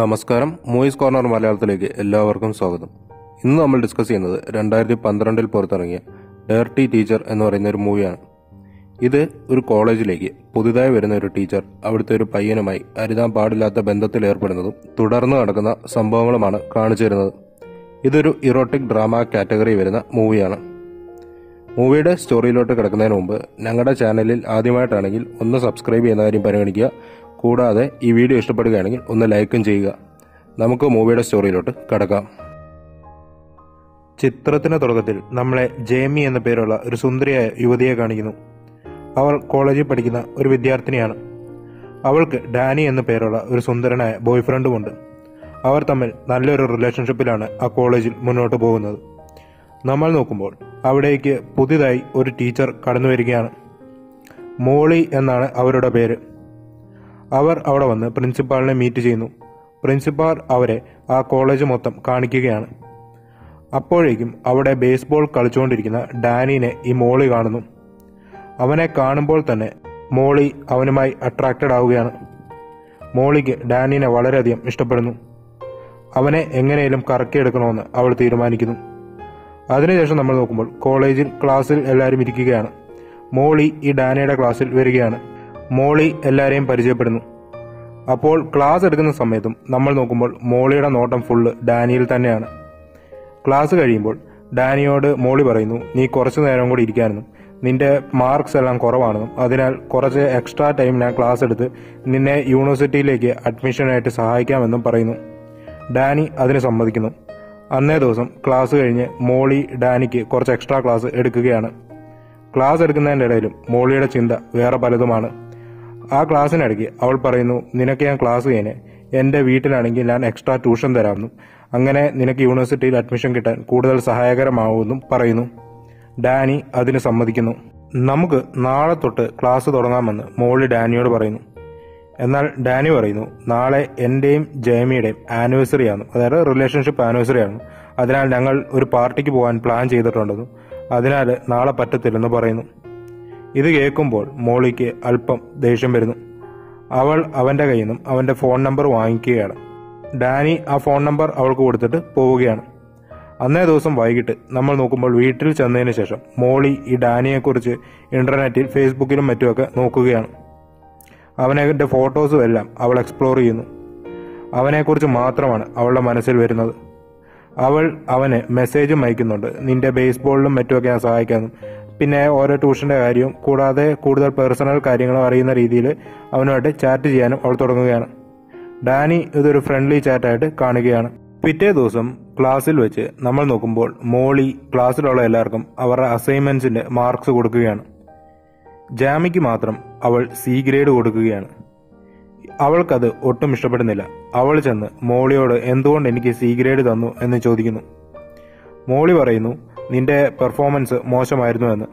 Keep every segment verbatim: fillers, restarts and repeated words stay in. നമസ്കാരം. Movies corner മലയാളത്തിലേക്ക് എല്ലാവർക്കും സ്വാഗതം. ഇന്ന് നമ്മൾ ഡിസ്കസ് ചെയ്യുന്നത് രണ്ടായിരത്തി പന്ത്രണ്ടിൽ പുറത്തിറങ്ങിയ ഡേർട്ടി ടീച്ചർ എന്ന് പറയുന്ന ഒരു മൂവിയാണ്. ഇത് ഒരു കോളേജിലേക്ക് പുതുതായി വരുന്ന ഒരു ടീച്ചർ അവിടുത്തെ ഒരു പയ്യനുമായി അരുതാൻ പാടില്ലാത്ത ബന്ധത്തിൽ ഏർപ്പെടുന്നതും തുടർന്ന് നടക്കുന്ന സംഭവങ്ങളുമാണ് കാണിച്ചു തരുന്നത്. ഇതൊരു ഇറോട്ടിക് ഡ്രാമ കാറ്റഗറി വരുന്ന മൂവിയാണ്. മൂവിയുടെ സ്റ്റോറിയിലോട്ട് കിടക്കുന്നതിന് മുമ്പ് ഞങ്ങളുടെ ചാനലിൽ ആദ്യമായിട്ടാണെങ്കിൽ ഒന്ന് സബ്സ്ക്രൈബ് ചെയ്യുന്ന കാര്യം പരിഗണിക്കുക. കൂടാതെ ഈ വീഡിയോ ഇഷ്ടപ്പെടുകയാണെങ്കിൽ ഒന്ന് ലൈക്കും ചെയ്യുക. നമുക്ക് മൂവിയുടെ സ്റ്റോറിയിലോട്ട് കിടക്കാം. ചിത്രത്തിന്റെ തുടക്കത്തിൽ നമ്മളെ ജേമി എന്ന പേരുള്ള ഒരു സുന്ദരിയായ യുവതിയെ കാണിക്കുന്നു. അവൾ കോളേജിൽ പഠിക്കുന്ന ഒരു വിദ്യാർത്ഥിനിയാണ്. അവൾക്ക് ഡാനി എന്ന പേരുള്ള ഒരു സുന്ദരനായ ബോയ് ഫ്രണ്ടുമുണ്ട്. അവർ തമ്മിൽ നല്ലൊരു റിലേഷൻഷിപ്പിലാണ് ആ കോളേജിൽ മുന്നോട്ട് പോകുന്നത്. നമ്മൾ നോക്കുമ്പോൾ അവിടേക്ക് പുതിയതായി ഒരു ടീച്ചർ കടന്നു വരികയാണ്. മോളി എന്നാണ് അവരുടെ പേര്. അവർ അവിടെ വന്ന് പ്രിൻസിപ്പാളിനെ മീറ്റ് ചെയ്യുന്നു. പ്രിൻസിപ്പാൾ അവരെ ആ കോളേജ് മൊത്തം കാണിക്കുകയാണ്. അപ്പോഴേക്കും അവിടെ ബേസ്ബോൾ കളിച്ചുകൊണ്ടിരിക്കുന്ന ഡാനിനെ ഈ മോളി കാണുന്നു. അവനെ കാണുമ്പോൾ തന്നെ മോളി അവനുമായി അട്രാക്റ്റഡ് ആവുകയാണ്. മോളിക്ക് ഡാനിനെ വളരെയധികം ഇഷ്ടപ്പെടുന്നു. അവനെ എങ്ങനെയും കറക്കിയെടുക്കണമെന്ന് അവൾ തീരുമാനിക്കുന്നു. അതിനുശേഷം നമ്മൾ നോക്കുമ്പോൾ കോളേജിൽ ക്ലാസ്സിൽ എല്ലാവരും ഇരിക്കുകയാണ്. മോളി ഈ ഡാനിയുടെ ക്ലാസ്സിൽ വരികയാണ്. മോളി എല്ലാവരെയും പരിചയപ്പെടുന്നു. അപ്പോൾ ക്ലാസ് എടുക്കുന്ന സമയത്തും നമ്മൾ നോക്കുമ്പോൾ മോളിയുടെ നോട്ടം ഫുള്ള് ഡാനിയിൽ തന്നെയാണ്. ക്ലാസ് കഴിയുമ്പോൾ ഡാനിയോട് മോളി പറയുന്നു, നീ കുറച്ചു നേരം കൂടി ഇരിക്കാനെന്നും നിന്റെ മാർക്സ് എല്ലാം കുറവാണെന്നും അതിനാൽ കുറച്ച് എക്സ്ട്രാ ടൈം ഞാൻ ക്ലാസ് എടുത്ത് നിന്നെ യൂണിവേഴ്സിറ്റിയിലേക്ക് അഡ്മിഷനായിട്ട് സഹായിക്കാമെന്നും പറയുന്നു. ഡാനി അതിന് സമ്മതിക്കുന്നു. അന്നേ ദിവസം ക്ലാസ് കഴിഞ്ഞ് മോളി ഡാനിക്ക് കുറച്ച് എക്സ്ട്രാ ക്ലാസ് എടുക്കുകയാണ്. ക്ലാസ് എടുക്കുന്നതിൻ്റെ ഇടയിലും മോളിയുടെ ചിന്ത വേറെ പലതുമാണ്. ആ ക്ലാസ്സിനിടയ്ക്ക് അവൾ പറയുന്നു, നിനക്ക് ഞാൻ ക്ലാസ് കഴിഞ്ഞ് എൻ്റെ വീട്ടിലാണെങ്കിൽ ഞാൻ എക്സ്ട്രാ ട്യൂഷൻ തരാമെന്നും അങ്ങനെ നിനക്ക് യൂണിവേഴ്സിറ്റിയിൽ അഡ്മിഷൻ കിട്ടാൻ കൂടുതൽ സഹായകരമാവുമെന്നും പറയുന്നു. ഡാനി അതിന് സമ്മതിക്കുന്നു. നമുക്ക് നാളെ തൊട്ട് ക്ലാസ് തുടങ്ങാമെന്ന് മോളി ഡാനിയോട് പറയുന്നു. എന്നാൽ ഡാനി പറയുന്നു, നാളെ എൻ്റെയും ജേമിയുടെയും ആനിവേഴ്സറിയാണ്, അതായത് റിലേഷൻഷിപ്പ് ആനിവേഴ്സറിയാണ്, അതിനാൽ ഞങ്ങൾ ഒരു പാർട്ടിക്ക് പോകാൻ പ്ലാൻ ചെയ്തിട്ടുണ്ടെന്നും അതിനാൽ നാളെ പറ്റത്തില്ലെന്ന് പറയുന്നു. ഇത് കേൾക്കുമ്പോൾ മോളിക്ക് അല്പം ദേഷ്യം വരുന്നു. അവൾ അവൻ്റെ കയ്യിൽ നിന്നും അവൻ്റെ ഫോൺ നമ്പർ വാങ്ങിക്കുകയാണ്. ഡാനി ആ ഫോൺ നമ്പർ അവൾക്ക് കൊടുത്തിട്ട് പോവുകയാണ്. അന്നേ ദിവസം വൈകിട്ട് നമ്മൾ നോക്കുമ്പോൾ വീട്ടിൽ ചെന്നതിന് ശേഷം മോളി ഈ ഡാനിയെക്കുറിച്ച് ഇൻ്റർനെറ്റിൽ ഫേസ്ബുക്കിലും മറ്റുമൊക്കെ നോക്കുകയാണ്. അവനെ ഫോട്ടോസും എല്ലാം അവൾ എക്സ്പ്ലോർ ചെയ്യുന്നു. അവനെക്കുറിച്ച് മാത്രമാണ് അവളുടെ മനസ്സിൽ വരുന്നത്. അവൾ അവന് മെസ്സേജും അയക്കുന്നുണ്ട്, നിന്റെ ബേസ്ബോളിലും മറ്റുമൊക്കെ ഞാൻ സഹായിക്കാമെന്നും പിന്നെ ഓരോ ട്യൂഷൻ്റെ കാര്യവും കൂടാതെ കൂടുതൽ പേഴ്സണൽ കാര്യങ്ങളും അറിയുന്ന രീതിയിൽ അവനുമായിട്ട് ചാറ്റ് ചെയ്യാനും അവൾ തുടങ്ങുകയാണ്. ഡാനി ഇതൊരു ഫ്രണ്ട്ലി ചാറ്റായിട്ട് കാണുകയാണ്. പിറ്റേ ദിവസം ക്ലാസ്സിൽ വെച്ച് നമ്മൾ നോക്കുമ്പോൾ മോളി ക്ലാസ്സിലുള്ള എല്ലാവർക്കും അവരുടെ അസൈൻമെൻറ്റ്സിൻ്റെ മാർക്സ് കൊടുക്കുകയാണ്. ജാമിക്ക് മാത്രം അവൾ സി ഗ്രേഡ് കൊടുക്കുകയാണ്. അവൾക്കത് ഒട്ടും ഇഷ്ടപ്പെടുന്നില്ല. അവൾ ചെന്ന് മോളിയോട് എന്തുകൊണ്ട് എനിക്ക് സി ഗ്രേഡ് തന്നു എന്ന് ചോദിക്കുന്നു. മോളി പറയുന്നു, നിന്റെ പെർഫോമൻസ് മോശമായിരുന്നു എന്ന്.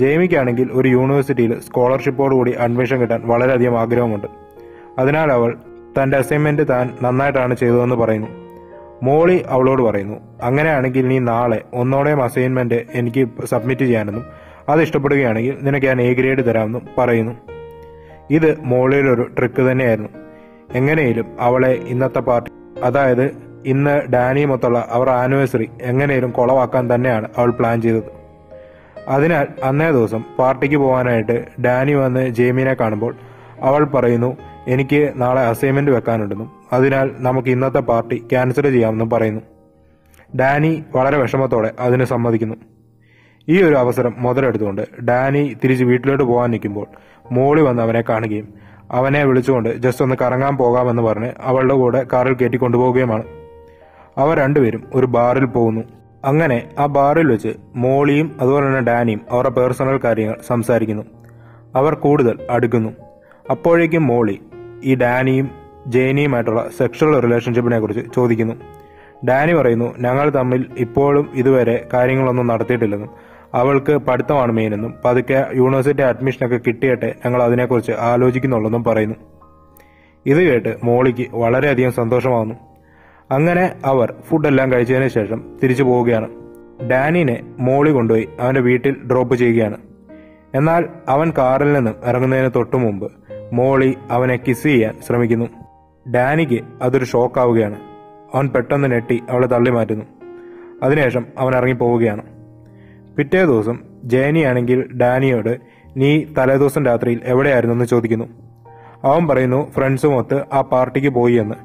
ജേമിക്കാണെങ്കിൽ ഒരു യൂണിവേഴ്സിറ്റിയിൽ സ്കോളർഷിപ്പോടുകൂടി അഡ്മിഷൻ കിട്ടാൻ വളരെയധികം ആഗ്രഹമുണ്ട്, അതിനാൽ അവൾ തൻ്റെ അസൈൻമെൻറ്റ് താൻ നന്നായിട്ടാണ് ചെയ്തതെന്ന് പറയുന്നു. മോളി അവളോട് പറയുന്നു, അങ്ങനെയാണെങ്കിൽ നീ നാളെ ഒന്നോടെയും അസൈൻമെൻറ്റ് എനിക്ക് സബ്മിറ്റ് ചെയ്യാനെന്നും അത് ഇഷ്ടപ്പെടുകയാണെങ്കിൽ നിനക്ക് ഞാൻ എ ഗ്രേഡ് തരാമെന്നും പറയുന്നു. ഇത് മോളിയിലൊരു ട്രിക്ക് തന്നെയായിരുന്നു. എങ്ങനെയും അവളെ ഇന്നത്തെ പാർട്ടി, അതായത് ഇന്ന് ഡാനിയുമൊത്തുള്ള അവർ ആനിവേഴ്സറി എങ്ങനെയും കൊളവാക്കാൻ തന്നെയാണ് അവൾ പ്ലാൻ ചെയ്തത്. അതിനാൽ അന്നേ ദിവസം പാർട്ടിക്ക് പോകാനായിട്ട് ഡാനി വന്ന് ജേമിനെ കാണുമ്പോൾ അവൾ പറയുന്നു, എനിക്ക് നാളെ അസൈൻമെൻറ്റ് വെക്കാനുണ്ടെന്നും അതിനാൽ നമുക്ക് ഇന്നത്തെ പാർട്ടി ക്യാൻസൽ ചെയ്യാമെന്നും പറയുന്നു. ഡാനി വളരെ വിഷമത്തോടെ അതിന് സമ്മതിക്കുന്നു. ഈ ഒരു അവസരം മുതലെടുത്തുകൊണ്ട് ഡാനി തിരിച്ച് വീട്ടിലോട്ട് പോകാൻ നിൽക്കുമ്പോൾ മോളി വന്ന് അവനെ കാണുകയും അവനെ വിളിച്ചുകൊണ്ട് ജസ്റ്റ് ഒന്ന് കറങ്ങാൻ പോകാമെന്ന് പറഞ്ഞ് അവളുടെ കൂടെ കാറിൽ കയറ്റിക്കൊണ്ടുപോവുകയുമാണ്. അവർ രണ്ടുപേരും ഒരു ബാറിൽ പോകുന്നു. അങ്ങനെ ആ ബാറിൽ വെച്ച് മോളിയും അതുപോലെ തന്നെ ഡാനിയും അവരുടെ പേഴ്സണൽ കാര്യങ്ങൾ സംസാരിക്കുന്നു. അവർ കൂടുതൽ അടുക്കുന്നു. അപ്പോഴേക്കും മോളി ഈ ഡാനിയും ജേനിയുമായിട്ടുള്ള സെക്ഷൽ റിലേഷൻഷിപ്പിനെ കുറിച്ച് ചോദിക്കുന്നു. ഡാനി പറയുന്നു, ഞങ്ങൾ തമ്മിൽ ഇപ്പോഴും ഇതുവരെ കാര്യങ്ങളൊന്നും നടത്തിയിട്ടില്ലെന്നും അവൾക്ക് പഠിത്തമാണ് മെയിനെന്നും പതുക്കെ യൂണിവേഴ്സിറ്റി അഡ്മിഷനൊക്കെ കിട്ടിയിട്ട് ഞങ്ങൾ അതിനെക്കുറിച്ച് ആലോചിക്കുന്നുള്ളെന്നും പറയുന്നു. ഇത് കേട്ട് മോളിക്ക് വളരെയധികം സന്തോഷമാകുന്നു. അങ്ങനെ അവർ ഫുഡെല്ലാം കഴിച്ചതിന് ശേഷം തിരിച്ചു പോവുകയാണ്. ഡാനിനെ മോളി കൊണ്ടുപോയി അവൻ്റെ വീട്ടിൽ ഡ്രോപ്പ് ചെയ്യുകയാണ്. എന്നാൽ അവൻ കാറിൽ നിന്നും ഇറങ്ങുന്നതിന് തൊട്ടു മുമ്പ് മോളി അവനെ കിസ് ചെയ്യാൻ ശ്രമിക്കുന്നു. ഡാനിക്ക് അതൊരു ഷോക്കാവുകയാണ്. അവൻ പെട്ടെന്ന് നെട്ടി അവളെ തള്ളിമാറ്റുന്നു. അതിനുശേഷം അവൻ ഇറങ്ങിപ്പോവുകയാണ്. പിറ്റേ ദിവസം ജയനിയാണെങ്കിൽ ഡാനിയോട് നീ തലേദിവസം രാത്രിയിൽ എവിടെയായിരുന്നു എന്ന് ചോദിക്കുന്നു. അവൻ പറയുന്നു ഫ്രണ്ട്സുമൊത്ത് ആ പാർട്ടിക്ക് പോയി എന്ന്.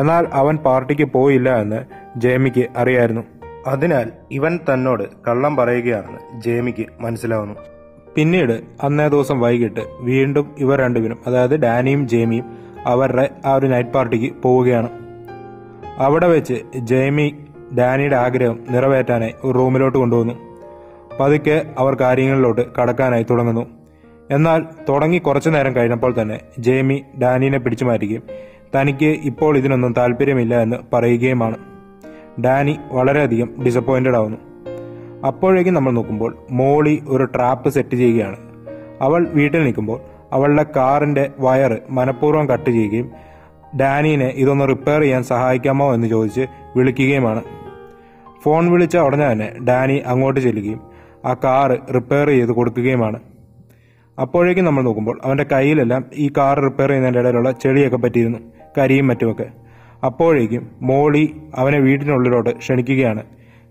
എന്നാൽ അവൻ പാർട്ടിക്ക് പോയില്ല എന്ന് ജേമിക്ക് അറിയായിരുന്നു. അതിനാൽ ഇവൻ തന്നോട് കള്ളം പറയുകയാണെന്ന് ജേമിക്ക് മനസ്സിലാവുന്നു. പിന്നീട് അന്നേ ദിവസം വൈകിട്ട് വീണ്ടും ഇവർ രണ്ടുപേരും, അതായത് ഡാനിയും ജേമിയും, അവരുടെ ആ ഒരു നൈറ്റ് പാർട്ടിക്ക് പോവുകയാണ്. അവിടെ വെച്ച് ജേമി ഡാനിയുടെ ആഗ്രഹം നിറവേറ്റാനായി ഒരു റൂമിലോട്ട് കൊണ്ടുവന്നു. പതുക്കെ അവർ കാര്യങ്ങളിലോട്ട് കടക്കാനായി തുടങ്ങുന്നു. എന്നാൽ തുടങ്ങി കുറച്ചു നേരം കഴിഞ്ഞപ്പോൾ തന്നെ ജേമി ഡാനിയെ പിടിച്ചു മാറ്റുകയും തനിക്ക് ഇപ്പോൾ ഇതിനൊന്നും താല്പര്യമില്ല എന്ന് പറയുകയുമാണ്. ഡാനി വളരെയധികം ഡിസപ്പോയിന്റഡ് ആവുന്നു. അപ്പോഴേക്കും നമ്മൾ നോക്കുമ്പോൾ മോളി ഒരു ട്രാപ്പ് സെറ്റ് ചെയ്യുകയാണ്. അവൾ വീട്ടിൽ നിൽക്കുമ്പോൾ അവളുടെ കാറിന്റെ വയറ് മനഃപൂർവ്വം കട്ട് ചെയ്യുകയും ഡാനിയെ ഇതൊന്ന് റിപ്പയർ ചെയ്യാൻ സഹായിക്കാമോ എന്ന് ചോദിച്ച് വിളിക്കുകയുമാണ്. ഫോൺ വിളിച്ച ഉടനെ തന്നെ ഡാനി അങ്ങോട്ട് ചെല്ലുകയും ആ കാറ് റിപ്പയർ ചെയ്ത് കൊടുക്കുകയുമാണ്. അപ്പോഴേക്കും നമ്മൾ നോക്കുമ്പോൾ അവൻ്റെ കയ്യിലെല്ലാം ഈ കാർ റിപ്പയർ ചെയ്യുന്നതിൻ്റെ ഇടയിലുള്ള ചെളിയൊക്കെ പറ്റിയിരുന്നു, കരിയും മറ്റുമൊക്കെ. അപ്പോഴേക്കും മോളി അവനെ വീട്ടിനുള്ളിലോട്ട് ക്ഷണിക്കുകയാണ്.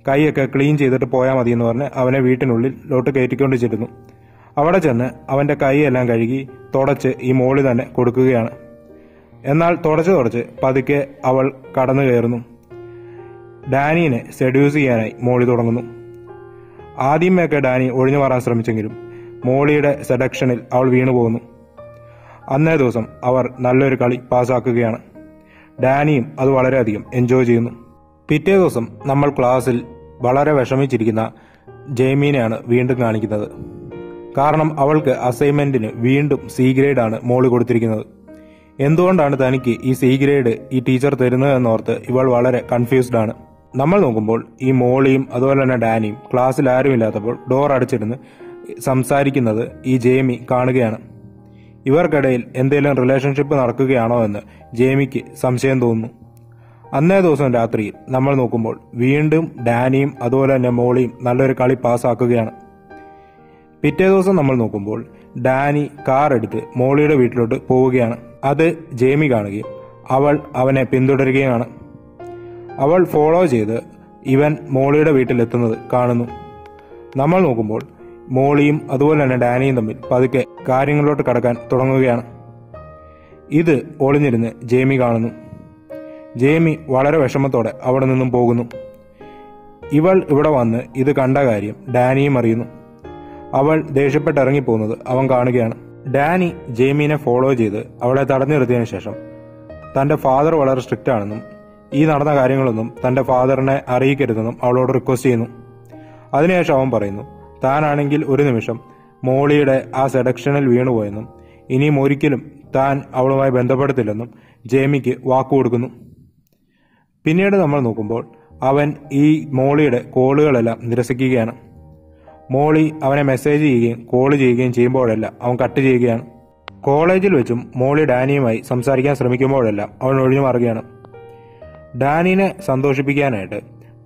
കൈയൊക്കെ ക്ലീൻ ചെയ്തിട്ട് പോയാൽ മതി എന്ന് പറഞ്ഞ് അവനെ വീട്ടിനുള്ളിലോട്ട് കയറ്റിക്കൊണ്ട് ചെല്ലുന്നു. അവിടെ ചെന്ന് അവൻ്റെ കൈയെല്ലാം കഴുകി തുടച്ച് ഈ മോളി തന്നെ കൊടുക്കുകയാണ്. എന്നാൽ തുടച്ച് തുടച്ച് പതുക്കെ അവൾ കടന്നു കയറുന്നു. ഡാനിയെ സെഡ്യൂസ് ചെയ്യാനായി മോളി തുടങ്ങുന്നു. ആദ്യമേയൊക്കെ ഡാനി ഒഴിഞ്ഞു മാറാൻ ശ്രമിച്ചെങ്കിലും മോളിയുടെ സെഡക്ഷനിൽ അവൾ വീണുപോകുന്നു. അന്നേ ദിവസം അവർ നല്ലൊരു കളി പാസ്സാക്കുകയാണ്. ഡാനിയും അത് വളരെയധികം എൻജോയ് ചെയ്യുന്നു. പിറ്റേ ദിവസം നമ്മൾ ക്ലാസ്സിൽ വളരെ വിഷമിച്ചിരിക്കുന്ന ജേമീനെയാണ് വീണ്ടും കാണിക്കുന്നത്. കാരണം അവൾക്ക് അസൈൻമെന്റിന് വീണ്ടും സി ഗ്രേഡാണ് മോളി കൊടുത്തിരിക്കുന്നത്. എന്തുകൊണ്ടാണ് തനിക്ക് ഈ സി ഗ്രേഡ് ഈ ടീച്ചർ തരുന്നത് എന്നോർത്ത് ഇവൾ വളരെ കൺഫ്യൂസ്ഡ് ആണ്. നമ്മൾ നോക്കുമ്പോൾ ഈ മോളിയും അതുപോലെ തന്നെ ഡാനിയും ക്ലാസ്സിൽ ആരുമില്ലാത്തപ്പോൾ ഡോർ അടച്ചിരുന്ന് സംസാരിക്കുന്നത് ഈ ജേമി കാണുകയാണ്. ഇവർക്കിടയിൽ എന്തെങ്കിലും റിലേഷൻഷിപ്പ് നടക്കുകയാണോ എന്ന് ജേമിക്ക് സംശയം തോന്നുന്നു. അന്നേ ദിവസം രാത്രിയിൽ നമ്മൾ നോക്കുമ്പോൾ വീണ്ടും ഡാനിയും അതുപോലെ തന്നെ മോളിയും നല്ലൊരു കളി പാസ്സാക്കുകയാണ്. പിറ്റേ ദിവസം നമ്മൾ നോക്കുമ്പോൾ ഡാനി കാർ എടുത്ത് മോളിയുടെ വീട്ടിലോട്ട് പോവുകയാണ്. അത് ജേമി കാണുകയും അവൾ അവനെ പിന്തുടരുകയാണ്. അവൾ ഫോളോ ചെയ്ത് ഇവൻ മോളിയുടെ വീട്ടിലെത്തുന്നത് കാണുന്നു. നമ്മൾ നോക്കുമ്പോൾ മോളിയും അതുപോലെ തന്നെ ഡാനിയും തമ്മിൽ പതുക്കെ കാര്യങ്ങളിലോട്ട് കടക്കാൻ തുടങ്ങുകയാണ്. ഇത് ഒളിഞ്ഞിരുന്ന് ജേമി കാണുന്നു. ജേമി വളരെ വിഷമത്തോടെ അവിടെ നിന്നും പോകുന്നു. ഇവൾ ഇവിടെ വന്ന് ഇത് കണ്ട കാര്യം ഡാനിയും അറിയുന്നു. അവൾ ദേഷ്യപ്പെട്ടിറങ്ങിപ്പോകുന്നത് അവൻ കാണുകയാണ്. ഡാനി ജേമിനെ ഫോളോ ചെയ്ത് അവളെ തടഞ്ഞു നിർത്തിയതിനു ശേഷം തൻ്റെ ഫാദർ വളരെ സ്ട്രിക്റ്റ് ആണെന്നും ഈ നടന്ന കാര്യങ്ങളൊന്നും തൻ്റെ ഫാദറിനെ അറിയിക്കരുതെന്നും അവളോട് റിക്വസ്റ്റ് ചെയ്യുന്നു. അതിനുശേഷം അവൻ പറയുന്നു താനാണെങ്കിൽ ഒരു നിമിഷം മോളിയുടെ ആ സെഡക്ഷനിൽ വീണുപോയെന്നും ഇനിയും ഒരിക്കലും താൻ അവളുമായി ബന്ധപ്പെടുത്തില്ലെന്നും ജേമിക്ക് വാക്കുകൊടുക്കുന്നു. പിന്നീട് നമ്മൾ നോക്കുമ്പോൾ അവൻ ഈ മോളിയുടെ കോളുകളെല്ലാം നിരസിക്കുകയാണ്. മോളി അവനെ മെസ്സേജ് ചെയ്യുകയും കോൾ ചെയ്യുകയും ചെയ്യുമ്പോഴെല്ലാം അവൻ കട്ട് ചെയ്യുകയാണ്. കോളേജിൽ വെച്ചും മോളി ഡാനിയുമായി സംസാരിക്കാൻ ശ്രമിക്കുമ്പോഴെല്ലാം അവൻ ഒഴിഞ്ഞു മാറുകയാണ്. ഡാനിയെ സന്തോഷിപ്പിക്കാനായിട്ട്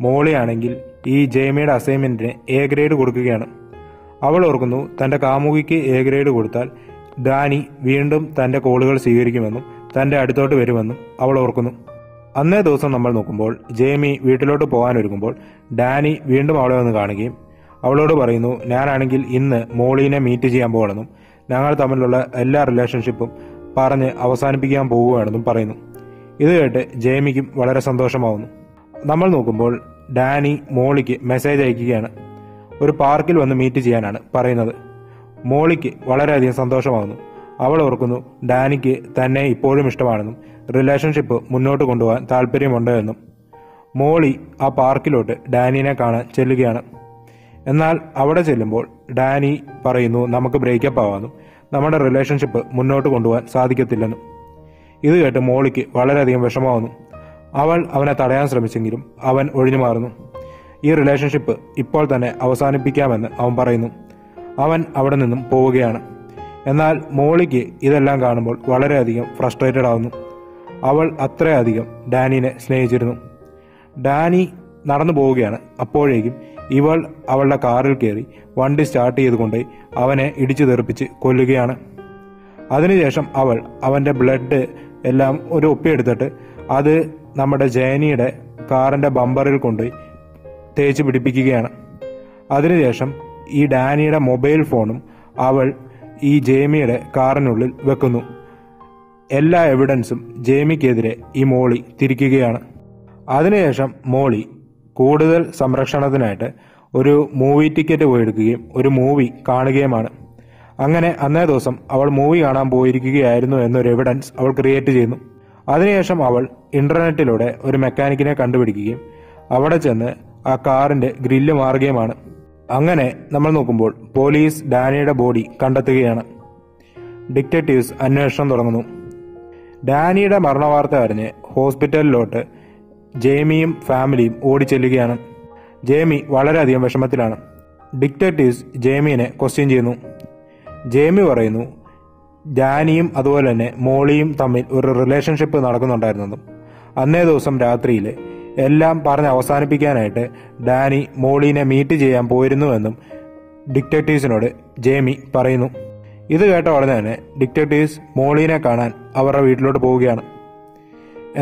മോളിയാണെങ്കിൽ ഈ ജേമിയുടെ അസൈൻമെന്റിന് എ ഗ്രേഡ് കൊടുക്കുകയാണ്. അവൾ ഓർക്കുന്നു തൻ്റെ കാമുകിക്ക് എ ഗ്രേഡ് കൊടുത്താൽ ഡാനി വീണ്ടും തൻ്റെ കോളുകൾ സ്വീകരിക്കുമെന്നും തൻ്റെ അടുത്തോട്ട് വരുമെന്നും അവൾ ഓർക്കുന്നു. അന്നേ ദിവസം നമ്മൾ നോക്കുമ്പോൾ ജേമി വീട്ടിലോട്ട് പോകാനൊരുങ്ങുമ്പോൾ ഡാനി വീണ്ടും അവളെ വന്ന് കാണുകയും അവളോട് പറയുന്നു ഞാനാണെങ്കിൽ ഇന്ന് മോളിനെ മീറ്റ് ചെയ്യാൻ പോകണമെന്നും ഞങ്ങൾ തമ്മിലുള്ള എല്ലാ റിലേഷൻഷിപ്പും പറഞ്ഞ് അവസാനിപ്പിക്കാൻ പോവുകയാണെന്നും പറയുന്നു. ഇത് കേട്ട് ജേമിക്കും വളരെ സന്തോഷമാവുന്നു. നമ്മൾ നോക്കുമ്പോൾ ഡാനി മോളിക്ക് മെസ്സേജ് അയക്കുകയാണ്. ഒരു പാർക്കിൽ വന്ന് മീറ്റ് ചെയ്യാനാണ് പറയുന്നത്. മോളിക്ക് വളരെയധികം സന്തോഷമാകുന്നു. അവൾ ഓർക്കുന്നു ഡാനിക്ക് തന്നെ ഇപ്പോഴും ഇഷ്ടമാണെന്നും റിലേഷൻഷിപ്പ് മുന്നോട്ട് കൊണ്ടുപോകാൻ താല്പര്യമുണ്ട് എന്നും. മോളി ആ പാർക്കിലോട്ട് ഡാനിയെ കാണാൻ ചെല്ലുകയാണ്. എന്നാൽ അവിടെ ചെല്ലുമ്പോൾ ഡാനി പറയുന്നു നമുക്ക് ബ്രേക്കപ്പ് ആവാമെന്നും നമ്മുടെ റിലേഷൻഷിപ്പ് മുന്നോട്ട് കൊണ്ടുപോകാൻ സാധിക്കത്തില്ലെന്നും. ഇത് കേട്ട് മോളിക്ക് വളരെയധികം വിഷമാവുന്നു. അവൾ അവനെ തടയാൻ ശ്രമിച്ചെങ്കിലും അവൻ ഒഴിഞ്ഞു മാറുന്നു. ഈ റിലേഷൻഷിപ്പ് ഇപ്പോൾ തന്നെ അവസാനിപ്പിക്കാമെന്ന് അവൻ പറയുന്നു. അവൻ അവിടെ നിന്നും പോവുകയാണ്. എന്നാൽ മോളിക്ക് ഇതെല്ലാം കാണുമ്പോൾ വളരെയധികം ഫ്രസ്ട്രേറ്റഡ് ആവുന്നു. അവൾ അത്രയധികം ഡാനിയെ സ്നേഹിച്ചിരുന്നു. ഡാനി നടന്നു പോവുകയാണ്. അപ്പോഴേക്കും ഇവൾ അവളുടെ കാറിൽ കയറി വണ്ടി സ്റ്റാർട്ട് ചെയ്തുകൊണ്ട് അവനെ ഇടിച്ചു തെറിപ്പിച്ച് കൊല്ലുകയാണ്. അതിനുശേഷം അവൾ അവൻ്റെ ബ്ലഡ് എല്ലാം ഒരു ഒപ്പിയെടുത്തിട്ട് അത് നമ്മുടെ ജയനിയുടെ കാറിൻ്റെ ബമ്പറിൽ കൊണ്ടുപോയി തേച്ച് പിടിപ്പിക്കുകയാണ്. അതിനുശേഷം ഈ ഡാനിയുടെ മൊബൈൽ ഫോണും അവൾ ഈ ജേമിയുടെ കാറിനുള്ളിൽ വെക്കുന്നു. എല്ലാ എവിഡൻസും ജേമിക്കെതിരെ ഈ മോളി തിരിക്കുകയാണ്. അതിനുശേഷം മോളി കൂടുതൽ സംരക്ഷണത്തിനായിട്ട് ഒരു മൂവി ടിക്കറ്റ് പോയെടുക്കുകയും ഒരു മൂവി കാണുകയുമാണ്. അങ്ങനെ അന്നേ ദിവസം അവൾ മൂവി കാണാൻ പോയിരിക്കുകയായിരുന്നു എന്നൊരു എവിഡൻസ് അവൾ ക്രിയേറ്റ് ചെയ്യുന്നു. അതിനുശേഷം അവൾ ഇന്റർനെറ്റിലൂടെ ഒരു മെക്കാനിക്കിനെ കണ്ടുപിടിക്കുകയും അവിടെ ചെന്ന് ആ കാറിന്റെ ഗ്രില്ല് മാറുകയുമാണ്. അങ്ങനെ നമ്മൾ നോക്കുമ്പോൾ പോലീസ് ഡാനിയുടെ ബോഡി കണ്ടെത്തുകയാണ്. ഡിറ്റക്റ്റീവ്സ് അന്വേഷണം തുടങ്ങുന്നു. ഡാനിയുടെ മരണവാർത്ത അറിഞ്ഞ് ഹോസ്പിറ്റലിലോട്ട് ജേമിയും ഫാമിലിയും ഓടിച്ചെല്ലുകയാണ്. ജേമി വളരെയധികം വിഷമത്തിലാണ്. ഡിറ്റക്റ്റീവ്സ് ജേമിയെ ക്വസ്റ്റ്യൻ ചെയ്യുന്നു. ജേമി പറയുന്നു ഡാനിയും അതുപോലെ തന്നെ മോളിയും തമ്മിൽ ഒരു റിലേഷൻഷിപ്പ് നടക്കുന്നുണ്ടായിരുന്നതും അന്നേ ദിവസം രാത്രിയിൽ എല്ലാം പറഞ്ഞ് അവസാനിപ്പിക്കാനായിട്ട് ഡാനി മോളിനെ മീറ്റ് ചെയ്യാൻ പോയിരുന്നുവെന്നും ഡിറ്റക്റ്റീവ്സിനോട് ജേമി പറയുന്നു. ഇത് കേട്ട ഉടനെ തന്നെ ഡിറ്റക്റ്റീവ്സ് മോളിനെ കാണാൻ അവരുടെ വീട്ടിലോട്ട് പോവുകയാണ്.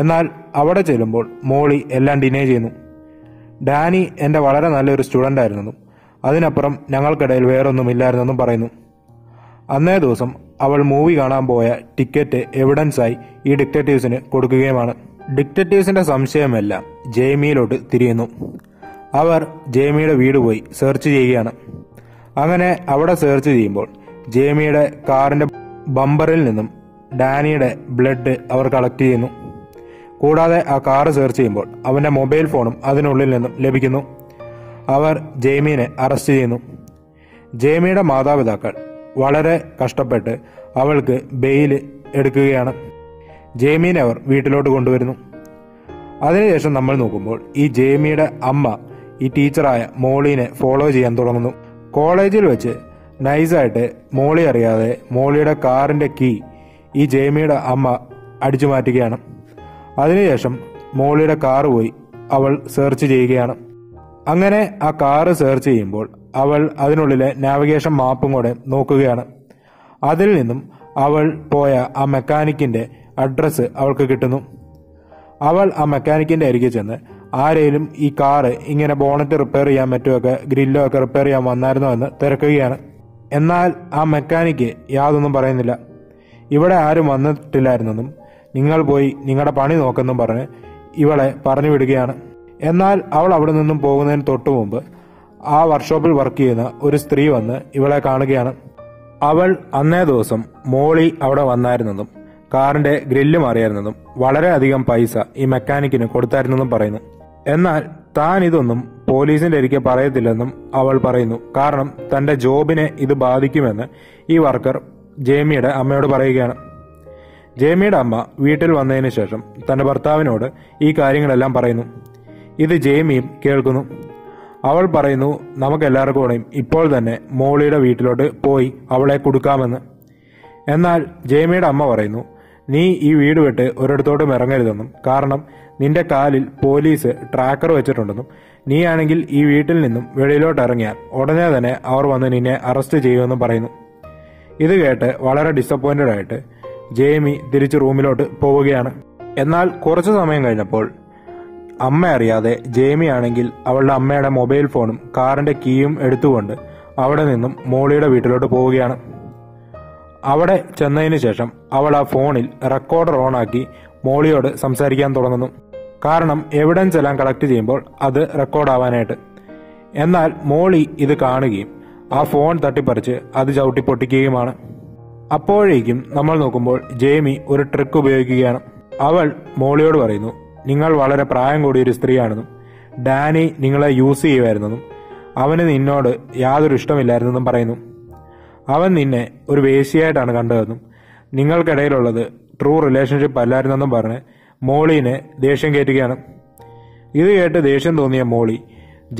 എന്നാൽ അവിടെ ചെല്ലുമ്പോൾ മോളി എല്ലാം ഡിനൈ ചെയ്യുന്നു. ഡാനി എൻ്റെ വളരെ നല്ലൊരു സ്റ്റുഡൻ്റ് ആയിരുന്നെന്നും അതിനപ്പുറം ഞങ്ങൾക്കിടയിൽ വേറൊന്നും ഇല്ലായിരുന്നെന്നും പറയുന്നു. അന്നേ ദിവസം അവൾ മൂവി കാണാൻ പോയ ടിക്കറ്റ് എവിഡൻസായി ഈ ഡിറ്റക്റ്റീവ്സിന് കൊടുക്കുകയുമാണ്. ഡിറ്റക്റ്റീവ്സിന്റെ സംശയമെല്ലാം ജേമിയിലോട്ട് തിരിയുന്നു. അവർ ജേമിയുടെ വീട് പോയി സെർച്ച് ചെയ്യുകയാണ്. അങ്ങനെ അവിടെ സെർച്ച് ചെയ്യുമ്പോൾ ജേമിയുടെ കാറിന്റെ ബമ്പറിൽ നിന്നും ഡാനിയുടെ ബ്ലഡ് അവർ കളക്ട് ചെയ്യുന്നു. കൂടാതെ ആ കാർ സെർച്ച് ചെയ്യുമ്പോൾ അവന്റെ മൊബൈൽ ഫോണും അതിനുള്ളിൽ നിന്നും ലഭിക്കുന്നു. അവർ ജേമിയെ അറസ്റ്റ് ചെയ്യുന്നു. ജേമിയുടെ മാതാപിതാക്കൾ വളരെ കഷ്ടപ്പെട്ട് അവൾക്ക് ബെയിൽ എടുക്കുകയാണ്. ജേമിയെ അവർ വീട്ടിലോട്ട് കൊണ്ടുവരുന്നു. അതിനുശേഷം നമ്മൾ നോക്കുമ്പോൾ ഈ ജേമിയുടെ അമ്മ ഈ ടീച്ചറായ മോളിനെ ഫോളോ ചെയ്യാൻ തുടങ്ങുന്നു. കോളേജിൽ വെച്ച് നൈസായിട്ട് മോളി അറിയാതെ മോളിയുടെ കാറിൻ്റെ കീ ഈ ജേമിയുടെ അമ്മ അടിച്ചു മാറ്റുകയാണ്. അതിനുശേഷം മോളിയുടെ കാറ് പോയി അവൾ സെർച്ച് ചെയ്യുകയാണ്. അങ്ങനെ ആ കാറ് സെർച്ച് ചെയ്യുമ്പോൾ അവൾ അതിനുള്ളിലെ നാവിഗേഷൻ മാപ്പും കൂടെ നോക്കുകയാണ്. അതിൽ നിന്നും അവൾ പോയ ആ മെക്കാനിക്കിൻ്റെ അഡ്രസ്സ് അവൾക്ക് കിട്ടുന്നു. അവൾ ആ മെക്കാനിക്കിൻ്റെ അരികെ ചെന്ന് ആരെയും ഈ കാറ് ഇങ്ങനെ ബോണറ്റ് റിപ്പയർ ചെയ്യാൻ പറ്റുമൊക്കെ ഗ്രില്ലോ ഒക്കെ റിപ്പയർ ചെയ്യാൻ വന്നായിരുന്നോ എന്ന് തിരക്കുകയാണ്. എന്നാൽ ആ മെക്കാനിക്ക് യാതൊന്നും പറയുന്നില്ല. ഇവിടെ ആരും വന്നിട്ടില്ലായിരുന്നെന്നും നിങ്ങൾ പോയി നിങ്ങളുടെ പണി നോക്കെന്നും പറഞ്ഞ് ഇവളെ പറഞ്ഞു വിടുകയാണ്. എന്നാൽ അവൾ അവിടെ നിന്നും പോകുന്നതിന് തൊട്ടു മുമ്പ് ആ വർക്ക്ഷോപ്പിൽ വർക്ക് ചെയ്യുന്ന ഒരു സ്ത്രീ വന്ന് ഇവളെ കാണുകയാണ്. അവൾ അന്നേ ദിവസം മോളി അവിടെ വന്നായിരുന്നതും കാറിന്റെ ഗ്രില്ല് മാറിയായിരുന്നതും വളരെയധികം പൈസ ഈ മെക്കാനിക്കിന് കൊടുത്തായിരുന്നെന്നും പറയുന്നു. എന്നാൽ താൻ ഇതൊന്നും പോലീസിന്റെ അരികെ പറയത്തില്ലെന്നും അവൾ പറയുന്നു. കാരണം തന്റെ ജോബിനെ ഇത് ബാധിക്കുമെന്ന് ഈ വർക്കർ ജേമിയുടെ അമ്മയോട് പറയുകയാണ്. ജേമിയുടെ അമ്മ വീട്ടിൽ വന്നതിന് ശേഷം തന്റെ ഭർത്താവിനോട് ഈ കാര്യങ്ങളെല്ലാം പറയുന്നു. ഇത് ജേമിയും കേൾക്കുന്നു. അവൾ പറയുന്നു നമുക്ക് എല്ലാവർക്കും കൂടെയും ഇപ്പോൾ തന്നെ മോളിയുടെ വീട്ടിലോട്ട് പോയി അവളെ കൊടുക്കാമെന്ന്. എന്നാൽ ജേമിയുടെ അമ്മ പറയുന്നു നീ ഈ വീട് വിട്ട് ഒരിടത്തോട്ടും ഇറങ്ങരുതെന്നും കാരണം നിന്റെ കാലിൽ പോലീസ് ട്രാക്കർ വെച്ചിട്ടുണ്ടെന്നും നീയാണെങ്കിൽ ഈ വീട്ടിൽ നിന്നും വെളിയിലോട്ട് ഇറങ്ങിയാൽ ഉടനെ തന്നെ അവർ വന്ന് നിന്നെ അറസ്റ്റ് ചെയ്യുമെന്നും പറയുന്നു. ഇത് കേട്ട് വളരെ ഡിസപ്പോയിന്റഡ് ആയിട്ട് ജേമി തിരിച്ച് റൂമിലോട്ട് പോവുകയാണ്. എന്നാൽ കുറച്ചു സമയം കഴിഞ്ഞപ്പോൾ അമ്മ അറിയാതെ ജേമി ആണെങ്കിൽ അവളുടെ അമ്മയുടെ മൊബൈൽ ഫോണും കാറിന്റെ കീയും എടുത്തുകൊണ്ട് അവിടെ നിന്നും മോളിയുടെ വീട്ടിലോട്ട് പോവുകയാണ്. അവിടെ ചെന്നതിന് ശേഷം അവൾ ആ ഫോണിൽ റെക്കോർഡർ ഓണാക്കി മോളിയോട് സംസാരിക്കാൻ തുടങ്ങുന്നു. കാരണം എവിഡൻസ് എല്ലാം കളക്ട് ചെയ്യുമ്പോൾ അത് റെക്കോർഡാവാനായിട്ട്. എന്നാൽ മോളി ഇത് കാണുകയും ആ ഫോൺ തട്ടിപ്പറിച്ച് അത് ചവിട്ടി പൊട്ടിക്കുകയുമാണ്. അപ്പോഴേക്കും നമ്മൾ നോക്കുമ്പോൾ ജേമി ഒരു ട്രിക്ക് ഉപയോഗിക്കുകയാണ്. അവൾ മോളിയോട് പറയുന്നു നിങ്ങൾ വളരെ പ്രായം കൂടിയൊരു സ്ത്രീയാണെന്നും ഡാനി നിങ്ങളെ യൂസ് ചെയ്യുമായിരുന്നെന്നും അവന് നിന്നോട് യാതൊരു ഇഷ്ടമില്ലായിരുന്നെന്നും പറയുന്നു. അവൻ നിന്നെ ഒരു വേശ്യയായിട്ടാണ് കണ്ടതെന്നും നിങ്ങൾക്കിടയിലുള്ളത് ട്രൂ റിലേഷൻഷിപ്പ് അല്ലായിരുന്നെന്നും പറഞ്ഞ് മോളിനെ ദേഷ്യം കയറ്റുകയാണ്. ഇത് കേട്ട് ദേഷ്യം തോന്നിയ മോളി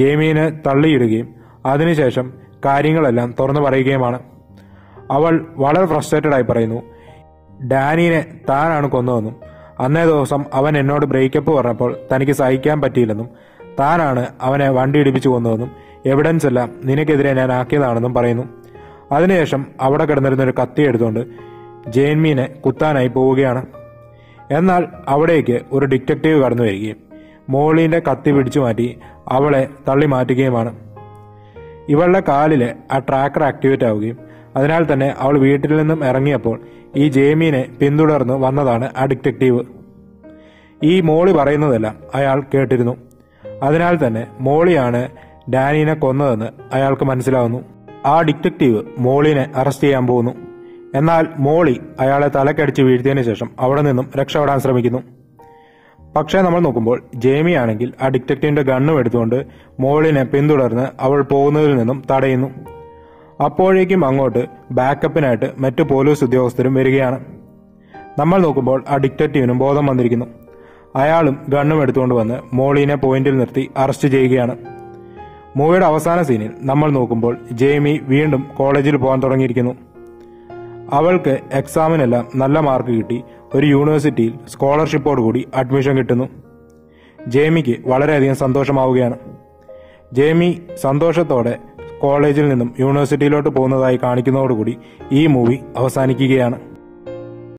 ജേമിയെ തള്ളിയിടുകയും അതിനുശേഷം കാര്യങ്ങളെല്ലാം തുറന്നു പറയുകയുമാണ്. അവൾ വളരെ ഫ്രസ്ട്രേറ്റഡായി പറയുന്നു ഡാനിയെ താനാണ് കൊന്നതെന്നും അന്നേ ദിവസം അവൻ എന്നോട് ബ്രേക്കപ്പ് പറഞ്ഞപ്പോൾ തനിക്ക് സഹിക്കാൻ പറ്റിയില്ലെന്നും താനാണ് അവനെ വണ്ടി ഇടിപ്പിച്ചു കൊന്നതെന്നും എവിഡൻസ് എല്ലാം നിനക്കെതിരെ ഞാൻ ആക്കിയതാണെന്നും പറയുന്നു. അതിനുശേഷം അവിടെ കിടന്നിരുന്നൊരു കത്തി എടുത്തുകൊണ്ട് ജേമിയെ കുത്താനായി പോവുകയാണ്. എന്നാൽ അവിടേക്ക് ഒരു ഡിറ്റക്റ്റീവ് കടന്നു വരികയും മോളിന്റെ കത്തി പിടിച്ചു മാറ്റി അവളെ തള്ളി മാറ്റുകയുമാണ്. ഇവളുടെ കാലിലെ ആ ട്രാക്കർ ആക്ടിവേറ്റ് ആവുകയും അതിനാൽ തന്നെ അവൾ വീട്ടിൽ നിന്നും ഇറങ്ങിയപ്പോൾ ഈ ജേമീനെ പിന്തുടർന്ന് വന്നതാണ് ആ ഡിറ്റക്റ്റീവ്. ഈ മോളി പറയുന്നതെല്ലാം അയാൾ കേട്ടിരുന്നു. അതിനാൽ തന്നെ മോളിയാണ് ഡാനിനെ കൊന്നതെന്ന് അയാൾക്ക് മനസ്സിലാവുന്നു. ആ ഡിറ്റക്റ്റീവ് മോളിനെ അറസ്റ്റ് ചെയ്യാൻ പോകുന്നു. എന്നാൽ മോളി അയാളെ തലക്കടിച്ച് വീഴ്ത്തിയതിനു ശേഷം അവിടെ നിന്നും രക്ഷപ്പെടാൻ ശ്രമിക്കുന്നു. പക്ഷേ നമ്മൾ നോക്കുമ്പോൾ ജേമി ആണെങ്കിൽ ആ ഡിറ്റക്റ്റീവിന്റെ ഗണ്ണും എടുത്തുകൊണ്ട് മോളിനെ പിന്തുടർന്ന് അവൾ പോകുന്നതിൽ നിന്നും തടയുന്നു. അപ്പോഴേക്കും അങ്ങോട്ട് ബാക്കപ്പിനായിട്ട് മറ്റു പോലീസ് ഉദ്യോഗസ്ഥരും വരികയാണ്. നമ്മൾ നോക്കുമ്പോൾ ആ ഡിറ്റക്റ്റീവിനും ബോധം വന്നിരിക്കുന്നു. അയാളും ഗണ്ണും എടുത്തുകൊണ്ട് വന്ന് മോളിനെ പോയിന്റിൽ നിർത്തി അറസ്റ്റ് ചെയ്യുകയാണ്. മൂവിയുടെ അവസാന സീനിൽ നമ്മൾ നോക്കുമ്പോൾ ജേമി വീണ്ടും കോളേജിൽ പോകാൻ തുടങ്ങിയിരിക്കുന്നു. അവൾക്ക് എക്സാമിനെല്ലാം നല്ല മാർക്ക് കിട്ടി ഒരു യൂണിവേഴ്സിറ്റിയിൽ സ്കോളർഷിപ്പോടുകൂടി അഡ്മിഷൻ കിട്ടുന്നു. ജേമിക്ക് വളരെയധികം സന്തോഷമാവുകയാണ്. ജേമി സന്തോഷത്തോടെ കോളേജിൽ നിന്നും യൂണിവേഴ്സിറ്റിയിലോട്ട് പോകുന്നതായി കാണിക്കുന്നതോടുകൂടി ഈ മൂവി അവസാനിക്കുകയാണ്.